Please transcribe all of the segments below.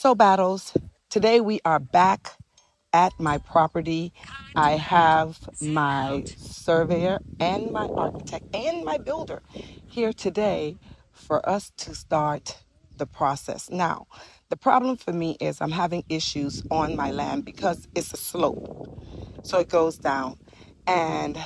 So Battles, today we are back at my property. I have my surveyor and my architect and my builder here today for us to start the process. Now, the problem for me is I'm having issues on my land because it's a slope, so it goes down, and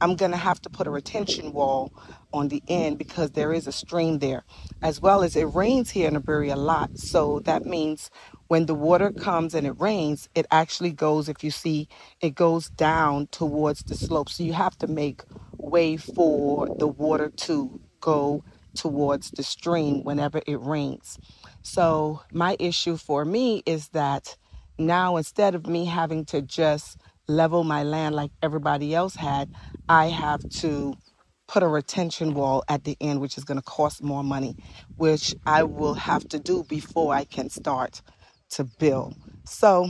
I'm gonna have to put a retention wall on the end because there is a stream there, as well as it rains here in Aburi a lot. So that means when the water comes and it rains, it actually goes, if you see, it goes down towards the slope. So you have to make way for the water to go towards the stream whenever it rains. So my issue for me is that now, instead of me having to just level my land like everybody else had, I have to put a retention wall at the end, which is going to cost more money, which I will have to do before I can start to build. So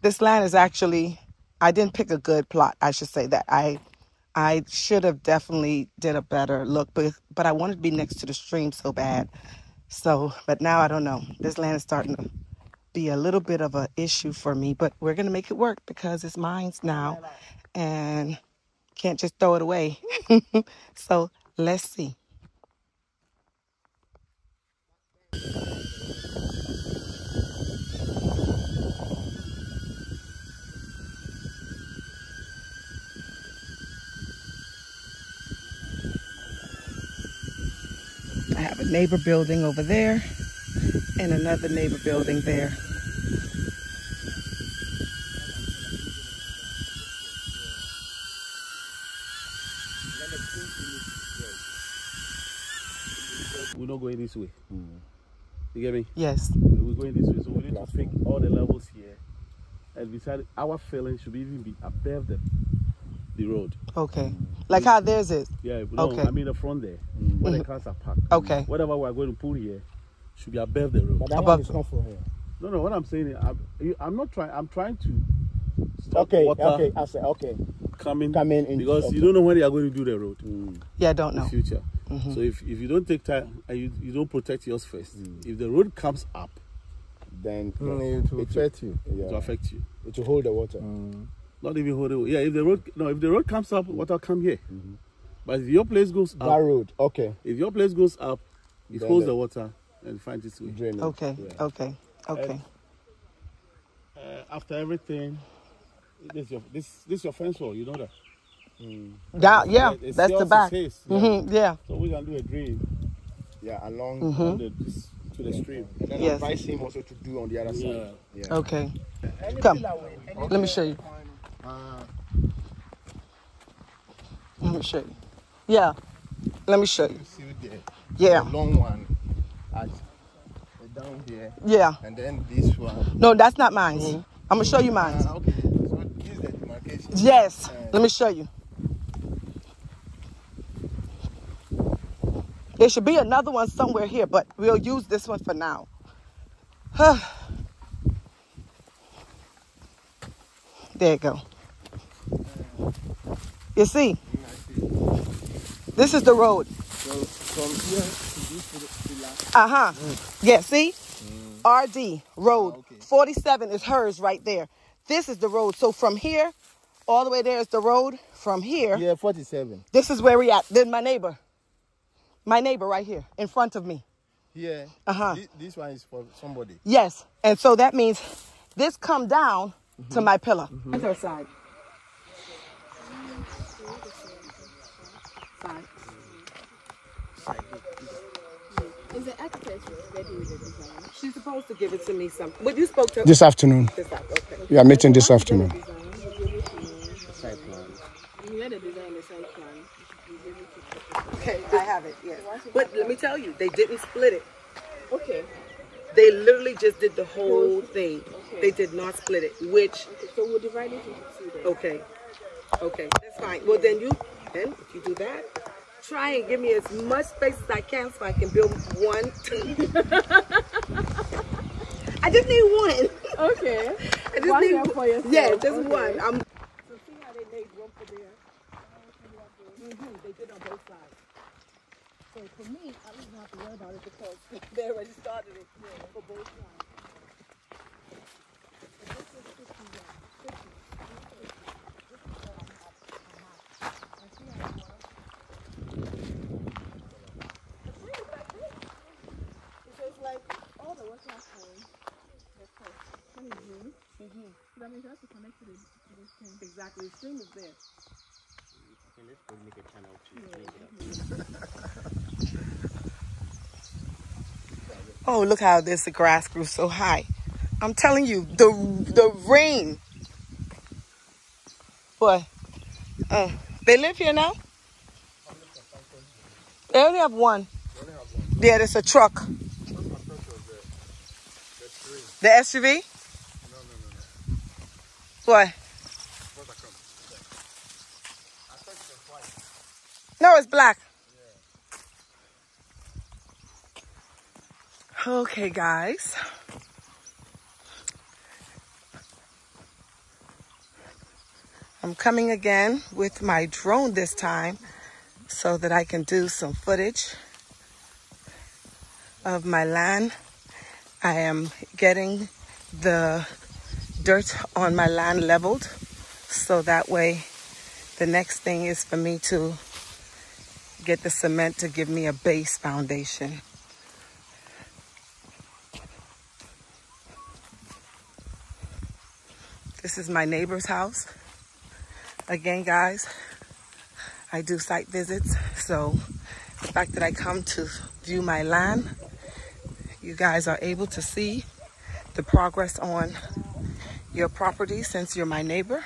this land is actually, I didn't pick a good plot. I should say that I should have definitely did a better look, but I wanted to be next to the stream so bad. So, but now I don't know. This land is starting to be a little bit of an issue for me, but we're going to make it work because it's mine now and can't just throw it away. So let's see. I have a neighbor building over there and another neighbor building there. We're not going this way. Mm. You get me? Yes. We're going this way, so we need to fix all the levels here. And besides, our failing should even be above the road. Okay. Like how theirs is? Yeah. No, okay. I mean the front there, where the cars are parked. Okay. Whatever we're going to put here should be above the road. But that one is not for here. No, no. What I'm saying is, I'm not trying. I'm trying to stop water. Okay. I said okay. Coming in because you don't know when they are going to do the road. Mm. Yeah, I don't know. In the future. Mm-hmm. So if you don't take time and you don't protect yours first, if the road comes up, then it will affect you. It will hold the water. Mm. Not even hold it. Yeah, if the road comes up, water come here. Mm-hmm. But if your place goes up, that road. Okay. If your place goes up, it then holds the water and finds its way. Drain it. Okay. Yeah. Okay. After everything, this is your fence wall. You know that. Mm. Down, yeah, it's that's the back. Space, yeah. Mm-hmm, yeah. So we can do a drain, yeah, along to the stream. And then yes. Advise him also to do on the other side. Yeah. Yeah. Okay. Come. Let me show you. Yeah. Let me show you. Yeah. The long one. Down here. Yeah. And then this one. No, that's not mine. Mm-hmm. I'm gonna show you mine. Okay. So this is the demarcation. Yes. Let me show you. There should be another one somewhere here, but we'll use this one for now. There you go. You see? This is the road. Uh-huh. Yeah, see? RD, road. 47 is hers right there. This is the road. So from here, all the way there is the road. From here. Yeah, 47. This is where we at. Then my neighbor. My neighbor right here in front of me. Yeah. Uh-huh. This one is for somebody. Yes. And so that means this come down to my pillar. Her side. Is the expert ready with the design? She's supposed to give it to me some. Well, you spoke to her this afternoon. This afternoon. Okay. We are meeting this afternoon. Site plan. You had a design, the site plan. Okay, I have it. Yes, but let me tell you, they didn't split it. Okay. They literally just did the whole thing. Okay. They did not split it, which. Okay, so we'll divide it into two then. Okay. Okay, that's fine. Well, then if you do that. Try and give me as much space as I can so I can build one. I just need one. Okay. I just need one. Yeah, just one. So see how they made room for there? They did on both sides. So for me, I don't even have to worry about it because they already started it for both sides. That means that's connected to this thing. Exactly, the stream is there. Okay, let's go make a channel too. Oh, look how the grass grew so high. I'm telling you, the rain. Boy, they live here now? They only have one. Yeah, there's a truck. The SUV? What? No, it's black. Yeah. Okay, guys. I'm coming again with my drone this time so that I can do some footage of my land. I am getting the dirt on my land leveled, so that way the next thing is for me to get the cement to give me a base foundation. This is my neighbor's house. Again, guys, I do site visits, so the fact that I come to view my land, you guys are able to see the progress on your property since you're my neighbor.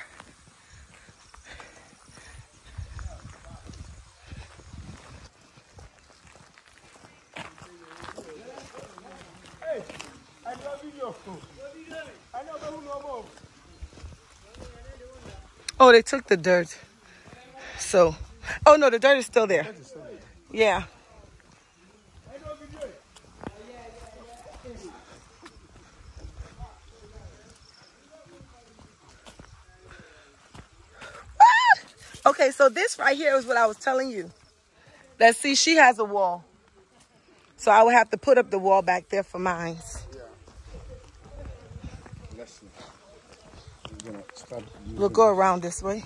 Oh, they took the dirt. So, oh no, the dirt is still there. Yeah. Okay, so this right here is what I was telling you. Let's see, she has a wall. So I would have to put up the wall back there for mine. Yeah. We'll go around this way.